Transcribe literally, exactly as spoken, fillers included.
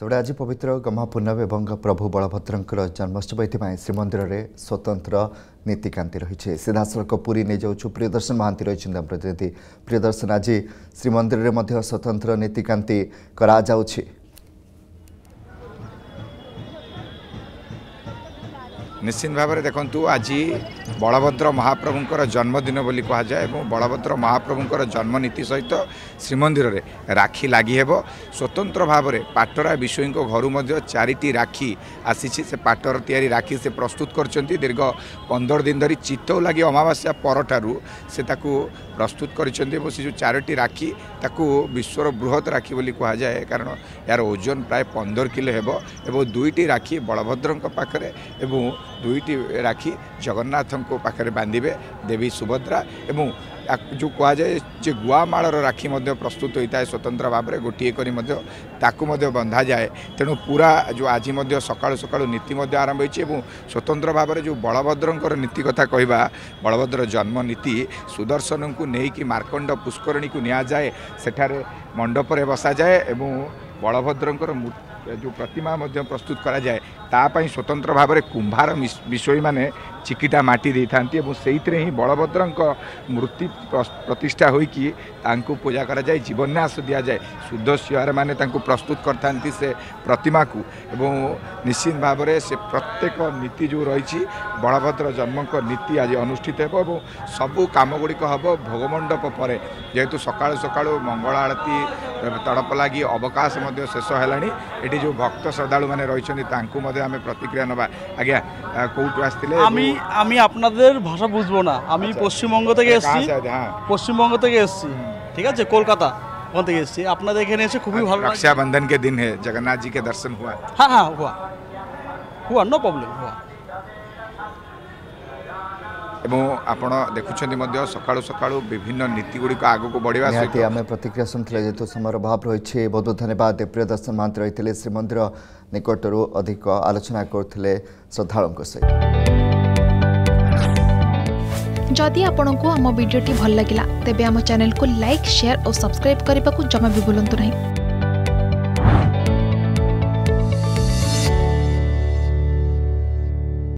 सेपटे आज पवित्र गह्मापूर्णव एवं प्रभु बलभद्र जन्मोत्सव ये श्रीमंदिर में स्वतंत्र नीतिकांति रही। सीधासख पुरी नहीं जाऊँ प्रियदर्शन महांती रही प्रतिनिधि। प्रियदर्शन, आज श्रीमंदिर में स्वतंत्र नीतिकांति करा जाउछि। निश्चित भाव में देखु आज बलभद्र महाप्रभुंर जन्मदिन बोली कहुए और बलभद्र महाप्रभुंर जन्मनीति सहित श्रीमंदिर रे राखी लगी हे। स्वतंत्र भाव में पाटरा विषयी घर चारिटी राखी आसी से पाटर तैयारी राखी से प्रस्तुत कर दीर्घ पंदर दिन धरी चितौ लगी अमावास्या परठारू से प्रस्तुत कर चारोटी राखी ताकू विश्वर बृहत राखी बोली कहुए कारण यार ओजन प्राय पंदर किलो हे। दुईटी राखी बलभद्र पाखे और दुईटी राखी जगन्नाथ को पाखे बांधे देवी सुभद्रा। एवं जो कहुए गुआमाड़ राखी प्रस्तुत होता है स्वतंत्र भाव में गोटे कर बंधा जाए। तेणु पूरा जो आज सका सका नीति आरंभ हो स्वतंत्र भाव में जो बलभद्र नीति कथा कहवा बलभद्र जन्म नीति सुदर्शन को लेकिन मार्कंड पुष्करणी को नि जाए सेठारे मंडपर बसा जाए और बलभद्र मूर्ति जो प्रतिमा प्रस्तुत करा जाए तापाई स्वतंत्र भाव में कुंभार विषय माने चिकिटा माटी दे था से ही बलभद्र मूर्ति प्रतिष्ठा होइकी पूजा करा जाए जीवन्यास दिया जाए शुद्ध सिंहार माने प्रस्तुत करता से प्रतिमा को। निश्चित भाव में से प्रत्येक नीति जो रही बलभद्र जन्म नीति आज अनुष्ठित हो सबू काम गुड़िक हम भोगमंडप पर जेहेतु सका सका मंगल आरती तड़प लगी अवकाश शेष है ये जो भक्त श्रद्धालु मैंने रही आम प्रतिक्रिया ना आज्ञा कौटू आसमी अपन भाषा बुझबो ना पश्चिम बंग पश्चिम बंग ठीक है कलकता अपना देखने से खूब भाव। रक्षाबंधन के दिन है, जगन्नाथ जी के दर्शन हुआ? हाँ हाँ हुआ हुआ नो प्रॉब्लम हुआ। आपड़ देखुं सका सका विभिन्न नीति गुड़िक आग को बढ़िया निहाती आम प्रतिक्रिया सुनते जेहतु समय अभाव रही। बहुत बहुत धन्यवाद। प्रियदर्शन महांत रही श्रीमंदिर निकटरू अधिक आलोचना करते श्रद्धालु सहित। जदि आपण को आम भिडी भल लगा तेब चैनल को लाइक शेयर और सब्सक्राइब करने को जमा भी भूलु नहीं।